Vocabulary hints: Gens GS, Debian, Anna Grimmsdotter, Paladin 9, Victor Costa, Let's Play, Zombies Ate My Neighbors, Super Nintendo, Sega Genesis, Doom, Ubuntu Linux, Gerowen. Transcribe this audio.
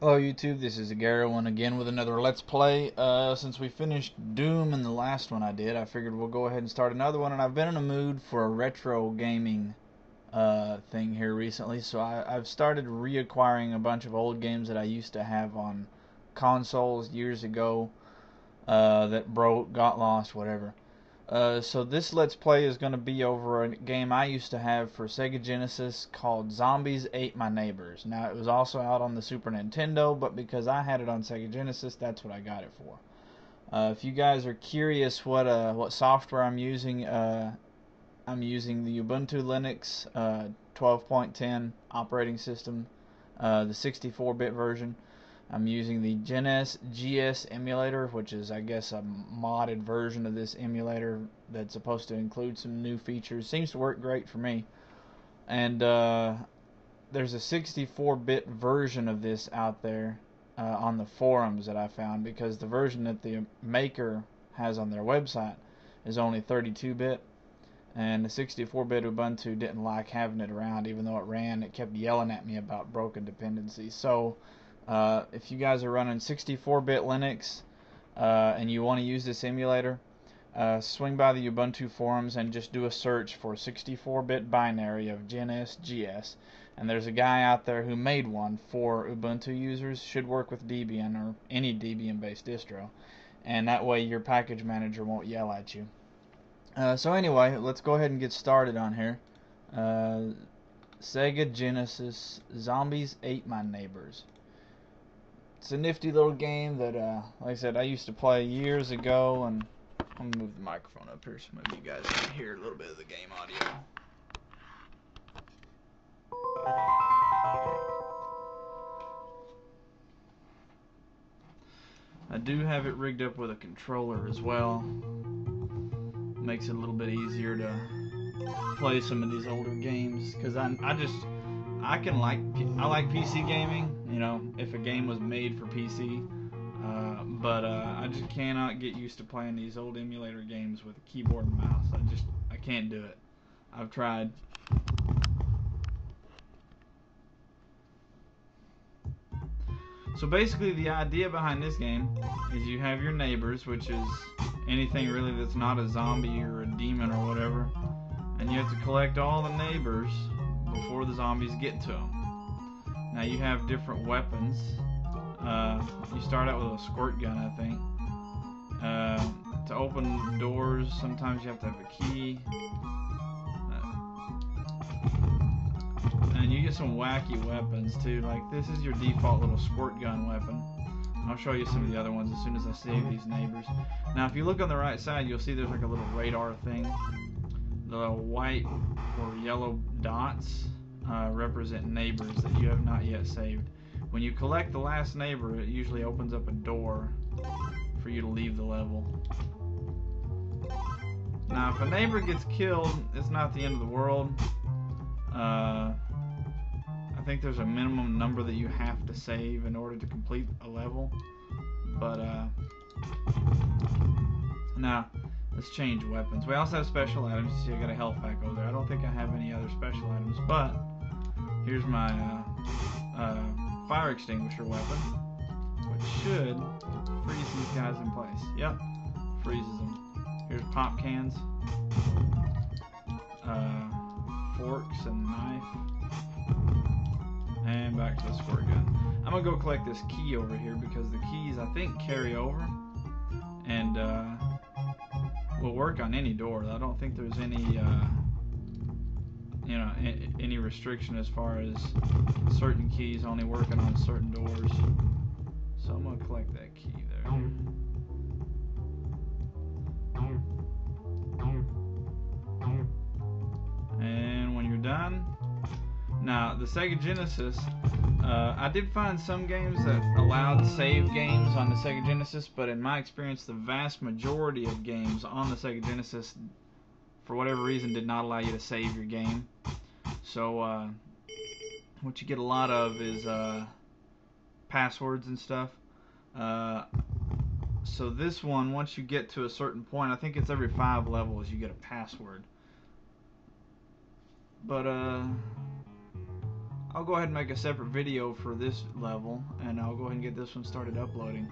Hello YouTube, this is Gerowen again with another Let's Play. Since we finished Doom in the last one I did, I figured we'll go ahead and start another one, and I've been in a mood for a retro gaming thing here recently, so I've started reacquiring a bunch of old games that I used to have on consoles years ago that broke, got lost, whatever. So this Let's Play is going to be over a game I used to have for Sega Genesis called Zombies Ate My Neighbors. Now, it was also out on the Super Nintendo, but because I had it on Sega Genesis, that's what I got it for. If you guys are curious what software I'm using the Ubuntu Linux 12.10 operating system, the 64-bit version. I'm using the Gens GS emulator, which is, I guess, a modded version of this emulator that's supposed to include some new features. Seems to work great for me. And there's a 64-bit version of this out there on the forums that I found, because the version that the maker has on their website is only 32-bit. And the 64-bit Ubuntu didn't like having it around, even though it ran. It kept yelling at me about broken dependencies. So if you guys are running 64-bit Linux and you want to use this emulator, swing by the Ubuntu forums and just do a search for 64-bit binary of Gens GS, and there's a guy out there who made one for Ubuntu users. Should work with Debian or any Debian-based distro, and that way your package manager won't yell at you. So anyway, let's go ahead and get started on here. Sega Genesis Zombies Ate My Neighbors. It's a nifty little game that, like I said, I used to play years ago, and I'm gonna move the microphone up here so maybe you guys can hear a little bit of the game audio. I do have it rigged up with a controller as well. Makes it a little bit easier to play some of these older games, because I like PC gaming. You know, if a game was made for PC, I just cannot get used to playing these old emulator games with a keyboard and mouse. I can't do it. I've tried. So basically, the idea behind this game is you have your neighbors, which is anything really that's not a zombie or a demon or whatever, and you have to collect all the neighbors before the zombies get to them. Now you have different weapons. You start out with a squirt gun, I think. To open doors, sometimes you have to have a key. And you get some wacky weapons too. Like, this is your default little squirt gun weapon. I'll show you some of the other ones as soon as I save these neighbors. Now, if you look on the right side, you'll see there's like a little radar thing. The little white or yellow dots represent neighbors that you have not yet saved. When you collect the last neighbor, it usually opens up a door for you to leave the level. Now, if a neighbor gets killed, it's not the end of the world. I think there's a minimum number that you have to save in order to complete a level. But now, let's change weapons. We also have special items. See, I got a health pack over there. I don't think I have any other special items, but here's my fire extinguisher weapon, which should freeze these guys in place. Yep, freezes them. Here's pop cans, forks and knife, and back to the squirt gun. I'm gonna go collect this key over here, because the keys, I think, carry over, and will work on any door. I don't think there's any any restriction as far as certain keys only working on certain doors. So I'm gonna collect that key there. And when you're done, now the Sega Genesis, I did find some games that allowed save games on the Sega Genesis, but in my experience, the vast majority of games on the Sega Genesis, for whatever reason, did not allow you to save your game. So what you get a lot of is passwords and stuff. So this one, once you get to a certain point, I think it's every 5 levels you get a password. But I'll go ahead and make a separate video for this level, and I'll go ahead and get this one started uploading.